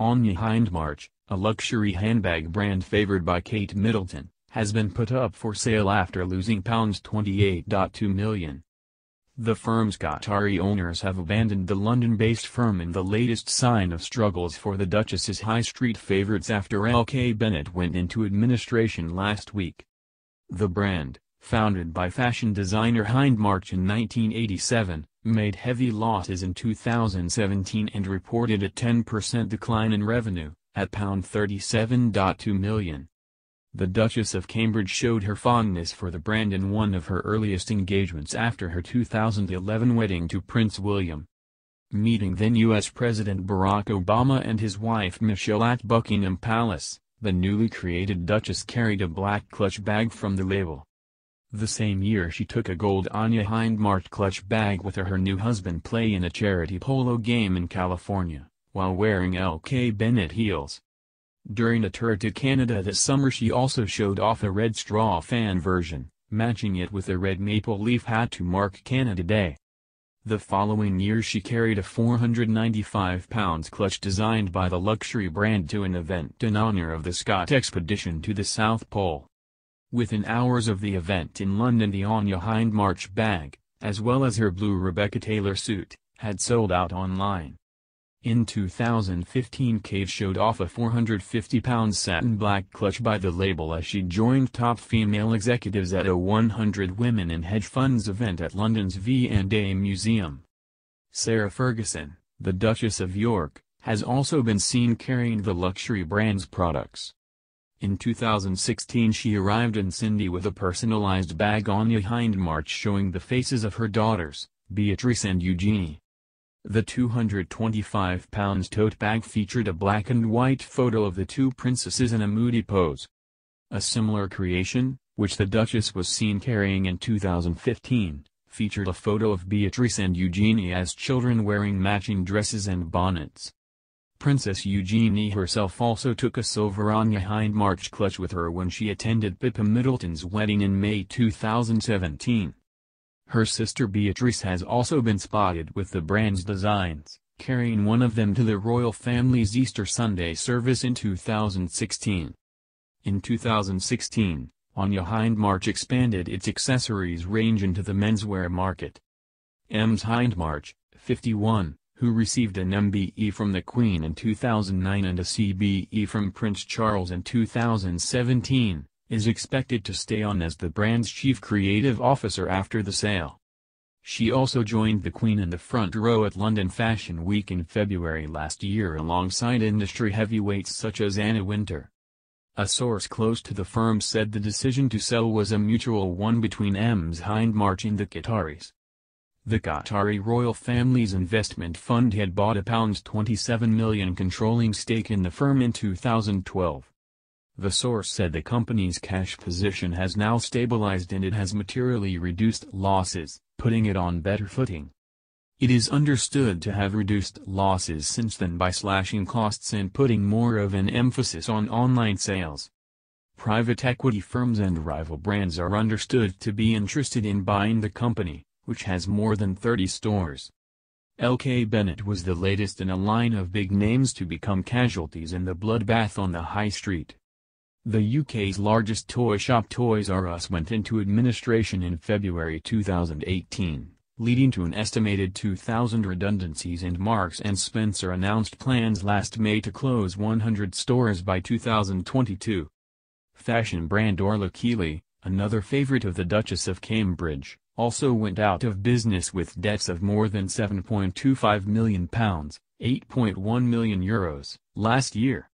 Anya Hindmarch, a luxury handbag brand favored by Kate Middleton, has been put up for sale after losing £28.2 million. The firm's Qatari owners have abandoned the London-based firm in the latest sign of struggles for the Duchess's high street favorites after L.K. Bennett went into administration last week. The brand, founded by fashion designer Hindmarch in 1987, made heavy losses in 2017 and reported a 10% decline in revenue, at £37.2 million. The Duchess of Cambridge showed her fondness for the brand in one of her earliest engagements after her 2011 wedding to Prince William. Meeting then U.S. President Barack Obama and his wife Michelle at Buckingham Palace, the newly created Duchess carried a black clutch bag from the label. The same year she took a gold Anya Hindmarch clutch bag with her new husband play in a charity polo game in California, while wearing L.K. Bennett heels. During a tour to Canada this summer she also showed off a red straw fan version, matching it with a red maple leaf hat to mark Canada Day. The following year she carried a £495 clutch designed by the luxury brand to an event in honor of the Scott Expedition to the South Pole. Within hours of the event in London the Anya Hindmarch bag, as well as her blue Rebecca Taylor suit, had sold out online. In 2015 Kate showed off a £450 satin black clutch by the label as she joined top female executives at a 100 Women in Hedge Funds event at London's V&A Museum. Sarah Ferguson, the Duchess of York, has also been seen carrying the luxury brand's products. In 2016 she arrived in Sydney with a personalized bag Anya Hindmarch showing the faces of her daughters, Beatrice and Eugenie. The £225 tote bag featured a black and white photo of the two princesses in a moody pose. A similar creation, which the Duchess was seen carrying in 2015, featured a photo of Beatrice and Eugenie as children wearing matching dresses and bonnets. Princess Eugenie herself also took a silver Anya Hindmarch clutch with her when she attended Pippa Middleton's wedding in May 2017. Her sister Beatrice has also been spotted with the brand's designs, carrying one of them to the royal family's Easter Sunday service in 2016. In 2016, Anya Hindmarch expanded its accessories range into the menswear market. Ms. Hindmarch, 51, who received an MBE from the Queen in 2009 and a CBE from Prince Charles in 2017, is expected to stay on as the brand's chief creative officer after the sale. She also joined the Queen in the front row at London Fashion Week in February last year alongside industry heavyweights such as Anna Wintour. A source close to the firm said the decision to sell was a mutual one between Ms. Hindmarch and the Qataris. The Qatari royal family's investment fund had bought a £27 million controlling stake in the firm in 2012. The source said the company's cash position has now stabilized and it has materially reduced losses, putting it on better footing. It is understood to have reduced losses since then by slashing costs and putting more of an emphasis on online sales. Private equity firms and rival brands are understood to be interested in buying the company, which has more than 30 stores. L.K. Bennett was the latest in a line of big names to become casualties in the bloodbath on the high street. The UK's largest toy shop Toys R Us went into administration in February 2018, leading to an estimated 2,000 redundancies, and Marks and Spencer announced plans last May to close 100 stores by 2022. Fashion brand Orla Keeley, another favourite of the Duchess of Cambridge, also went out of business with debts of more than £7.25 million (£8.1 million) last year.